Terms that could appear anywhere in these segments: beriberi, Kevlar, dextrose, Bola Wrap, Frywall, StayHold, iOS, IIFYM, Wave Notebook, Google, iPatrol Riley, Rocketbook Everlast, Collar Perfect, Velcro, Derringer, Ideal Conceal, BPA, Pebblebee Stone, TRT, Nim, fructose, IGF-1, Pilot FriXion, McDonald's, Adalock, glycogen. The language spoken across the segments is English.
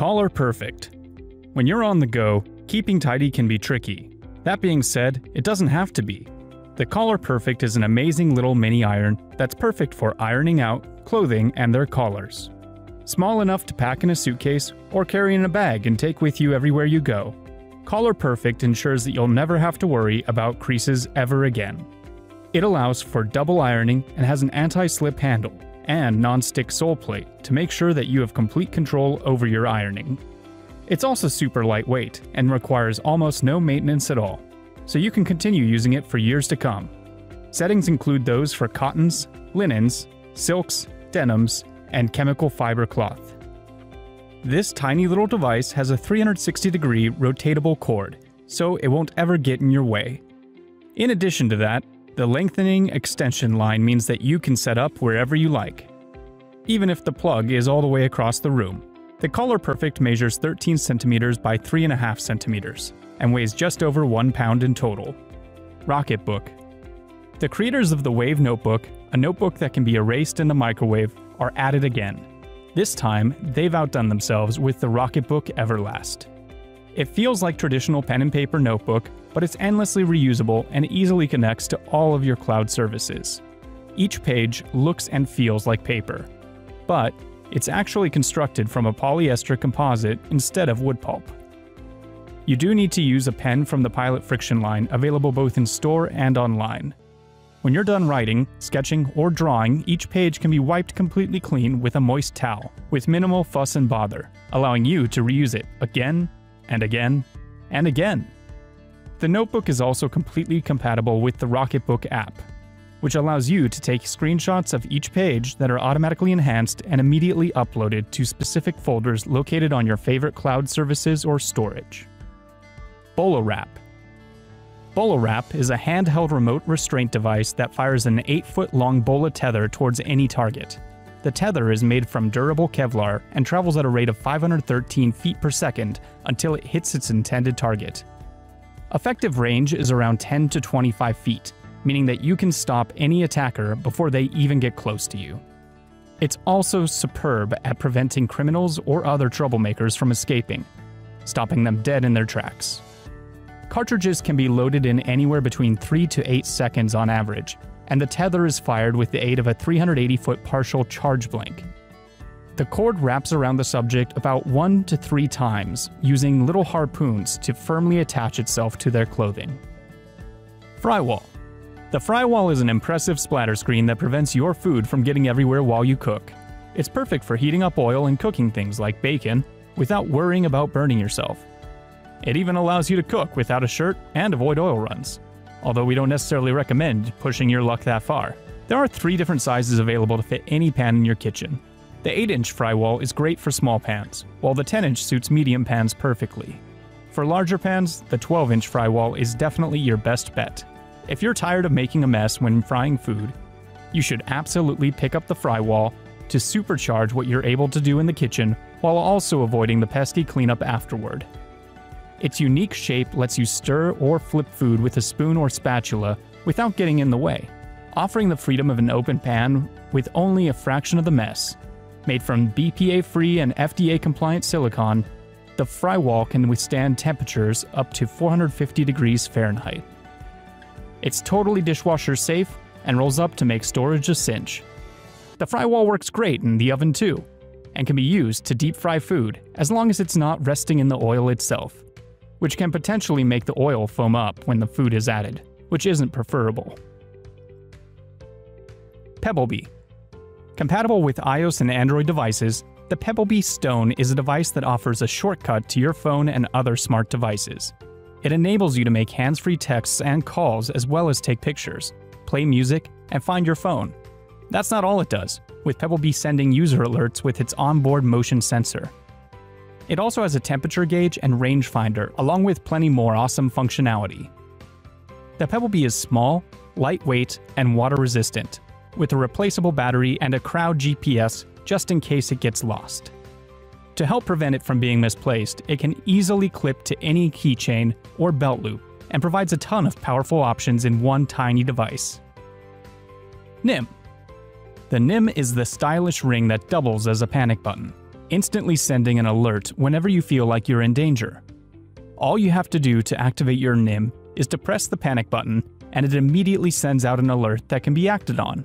Collar Perfect. When you're on the go, keeping tidy can be tricky. That being said, it doesn't have to be. The Collar Perfect is an amazing little mini iron that's perfect for ironing out clothing and their collars. Small enough to pack in a suitcase or carry in a bag and take with you everywhere you go. Collar Perfect ensures that you'll never have to worry about creases ever again. It allows for double ironing and has an anti-slip handle and non-stick sole plate to make sure that you have complete control over your ironing. It's also super lightweight and requires almost no maintenance at all, so you can continue using it for years to come. Settings include those for cottons, linens, silks, denims, and chemical fiber cloth. This tiny little device has a 360-degree rotatable cord, so it won't ever get in your way. In addition to that, the lengthening extension line means that you can set up wherever you like, even if the plug is all the way across the room. The Collar Perfect measures 13 centimeters by 3.5 centimeters and weighs just over 1 pound in total. Rocketbook. The creators of the Wave Notebook, a notebook that can be erased in the microwave, are at it again. This time, they've outdone themselves with the Rocketbook Everlast. It feels like traditional pen and paper notebook, but it's endlessly reusable and easily connects to all of your cloud services. Each page looks and feels like paper, but it's actually constructed from a polyester composite instead of wood pulp. You do need to use a pen from the Pilot FriXion line, available both in store and online. When you're done writing, sketching, or drawing, each page can be wiped completely clean with a moist towel, with minimal fuss and bother, allowing you to reuse it again and again and again. The notebook is also completely compatible with the Rocketbook app, which allows you to take screenshots of each page that are automatically enhanced and immediately uploaded to specific folders located on your favorite cloud services or storage. Bola Wrap. Bola Wrap is a handheld remote restraint device that fires an 8-foot-long bola tether towards any target. The tether is made from durable Kevlar and travels at a rate of 513 feet per second until it hits its intended target. Effective range is around 10 to 25 feet, meaning that you can stop any attacker before they even get close to you. It's also superb at preventing criminals or other troublemakers from escaping, stopping them dead in their tracks. Cartridges can be loaded in anywhere between 3 to 8 seconds on average, and the tether is fired with the aid of a 380-foot partial charge blank. The cord wraps around the subject about 1 to 3 times, using little harpoons to firmly attach itself to their clothing. Frywall. The Frywall is an impressive splatter screen that prevents your food from getting everywhere while you cook. It's perfect for heating up oil and cooking things like bacon without worrying about burning yourself. It even allows you to cook without a shirt and avoid oil runs, although we don't necessarily recommend pushing your luck that far. There are 3 different sizes available to fit any pan in your kitchen. The 8-inch Frywall is great for small pans, while the 10-inch suits medium pans perfectly. For larger pans, the 12-inch Frywall is definitely your best bet. If you're tired of making a mess when frying food, you should absolutely pick up the Frywall to supercharge what you're able to do in the kitchen while also avoiding the pesky cleanup afterward. Its unique shape lets you stir or flip food with a spoon or spatula without getting in the way, offering the freedom of an open pan with only a fraction of the mess. Made from BPA-free and FDA-compliant silicone, the Frywall can withstand temperatures up to 450 degrees Fahrenheit. It's totally dishwasher safe and rolls up to make storage a cinch. The Frywall works great in the oven too, and can be used to deep fry food as long as it's not resting in the oil itself, which can potentially make the oil foam up when the food is added, which isn't preferable. Pebblebee. Compatible with iOS and Android devices, the Pebblebee Stone is a device that offers a shortcut to your phone and other smart devices. It enables you to make hands-free texts and calls as well as take pictures, play music, and find your phone. That's not all it does, with Pebblebee sending user alerts with its onboard motion sensor. It also has a temperature gauge and range finder, along with plenty more awesome functionality. The Pebblebee is small, lightweight, and water-resistant, with a replaceable battery and a crowd GPS just in case it gets lost. To help prevent it from being misplaced, it can easily clip to any keychain or belt loop and provides a ton of powerful options in one tiny device. Nim. The Nim is the stylish ring that doubles as a panic button. instantly sending an alert whenever you feel like you're in danger. All you have to do to activate your Nim is to press the panic button, and it immediately sends out an alert that can be acted on,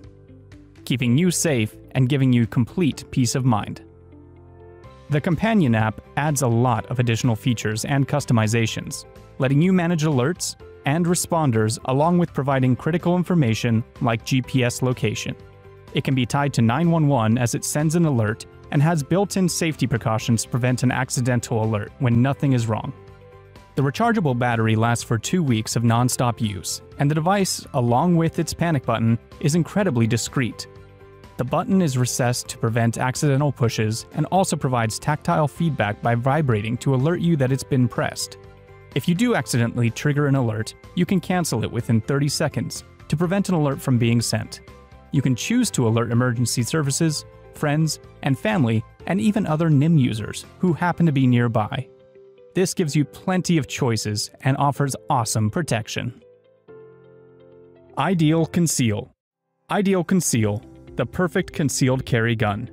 keeping you safe and giving you complete peace of mind. The companion app adds a lot of additional features and customizations, letting you manage alerts and responders along with providing critical information like GPS location. It can be tied to 911 as it sends an alert and has built-in safety precautions to prevent an accidental alert when nothing is wrong. The rechargeable battery lasts for 2 weeks of non-stop use, and the device, along with its panic button, is incredibly discreet. The button is recessed to prevent accidental pushes and also provides tactile feedback by vibrating to alert you that it's been pressed. If you do accidentally trigger an alert, you can cancel it within 30 seconds to prevent an alert from being sent. You can choose to alert emergency services, friends, and family, and even other Nim users who happen to be nearby. This gives you plenty of choices and offers awesome protection. Ideal Conceal. Ideal Conceal, the perfect concealed carry gun.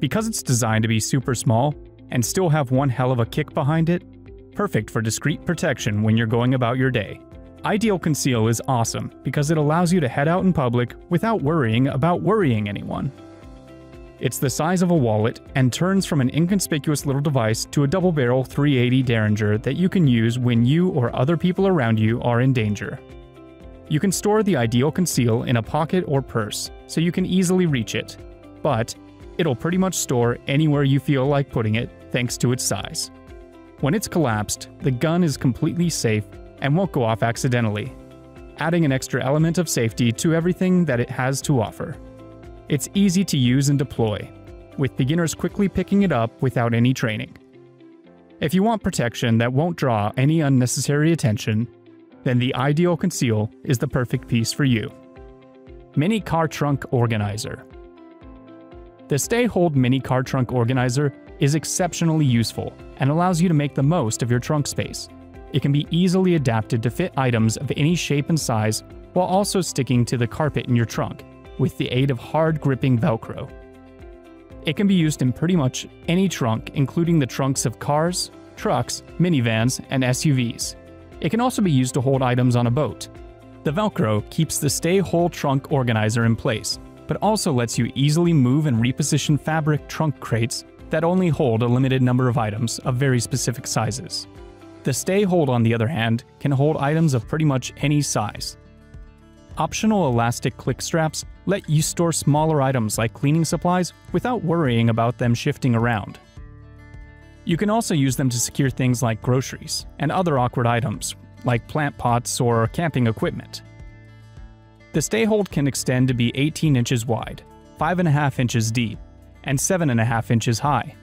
Because it's designed to be super small and still have one hell of a kick behind it, perfect for discreet protection when you're going about your day. Ideal Conceal is awesome because it allows you to head out in public without worrying about worrying anyone. It's the size of a wallet and turns from an inconspicuous little device to a double-barrel 380 Derringer that you can use when you or other people around you are in danger. You can store the Ideal Conceal in a pocket or purse, so you can easily reach it, but it'll pretty much store anywhere you feel like putting it thanks to its size. When it's collapsed, the gun is completely safe and won't go off accidentally, adding an extra element of safety to everything that it has to offer. It's easy to use and deploy, with beginners quickly picking it up without any training. If you want protection that won't draw any unnecessary attention, then the Ideal Conceal is the perfect piece for you. Mini Car Trunk Organizer. The StayHold Mini Car Trunk Organizer is exceptionally useful and allows you to make the most of your trunk space. It can be easily adapted to fit items of any shape and size while also sticking to the carpet in your trunk, with the aid of hard gripping Velcro. It can be used in pretty much any trunk, including the trunks of cars, trucks, minivans, and SUVs. It can also be used to hold items on a boat. The Velcro keeps the StayHold trunk organizer in place, but also lets you easily move and reposition fabric trunk crates that only hold a limited number of items of very specific sizes. The StayHold, on the other hand, can hold items of pretty much any size. Optional elastic click straps let you store smaller items like cleaning supplies without worrying about them shifting around. You can also use them to secure things like groceries and other awkward items like plant pots or camping equipment. The StayHold can extend to be 18 inches wide, 5.5 inches deep, and 7.5 inches high.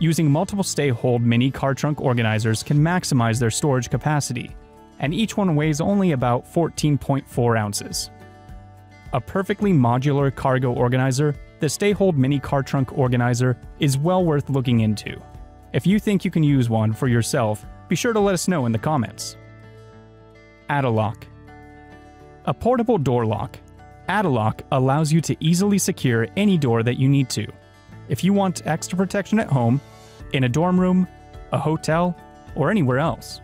Using multiple StayHold mini car trunk organizers can maximize their storage capacity, and each one weighs only about 14.4 ounces. A perfectly modular cargo organizer, the StayHold Mini Car Trunk Organizer is well worth looking into. If you think you can use one for yourself, be sure to let us know in the comments. Adalock. A portable door lock. Adalock allows you to easily secure any door that you need to. If you want extra protection at home, in a dorm room, a hotel, or anywhere else,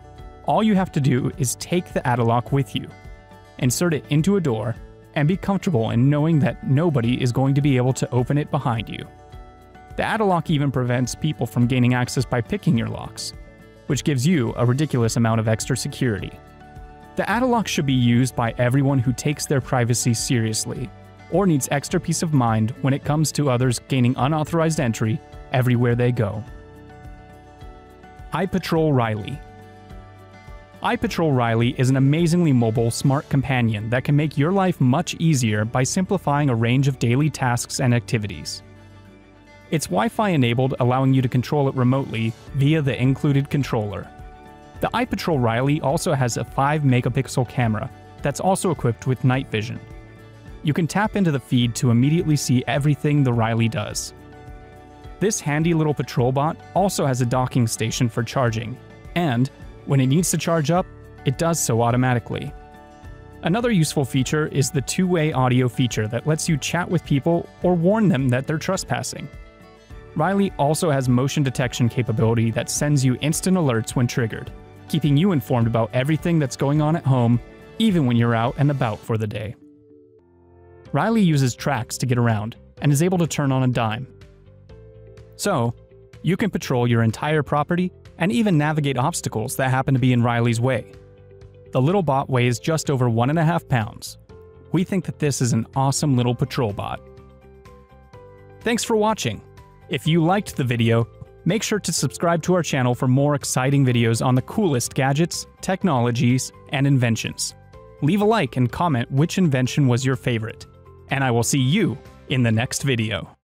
all you have to do is take the Adalock with you, insert it into a door, and be comfortable in knowing that nobody is going to be able to open it behind you. The Adalock even prevents people from gaining access by picking your locks, which gives you a ridiculous amount of extra security. The Adalock should be used by everyone who takes their privacy seriously or needs extra peace of mind when it comes to others gaining unauthorized entry everywhere they go. iPatrol Riley. iPatrol Riley is an amazingly mobile, smart companion that can make your life much easier by simplifying a range of daily tasks and activities. It's Wi-Fi enabled, allowing you to control it remotely via the included controller. The iPatrol Riley also has a 5-megapixel camera that's also equipped with night vision. You can tap into the feed to immediately see everything the Riley does. This handy little patrol bot also has a docking station for charging, and when it needs to charge up, it does so automatically. Another useful feature is the two-way audio feature that lets you chat with people or warn them that they're trespassing. Riley also has motion detection capability that sends you instant alerts when triggered, keeping you informed about everything that's going on at home, even when you're out and about for the day. Riley uses tracks to get around and is able to turn on a dime. So, you can patrol your entire property and even navigate obstacles that happen to be in Riley's way. The little bot weighs just over 1.5 pounds. We think that this is an awesome little patrol bot. Thanks for watching. If you liked the video, make sure to subscribe to our channel for more exciting videos on the coolest gadgets, technologies, and inventions. Leave a like and comment which invention was your favorite, and I will see you in the next video.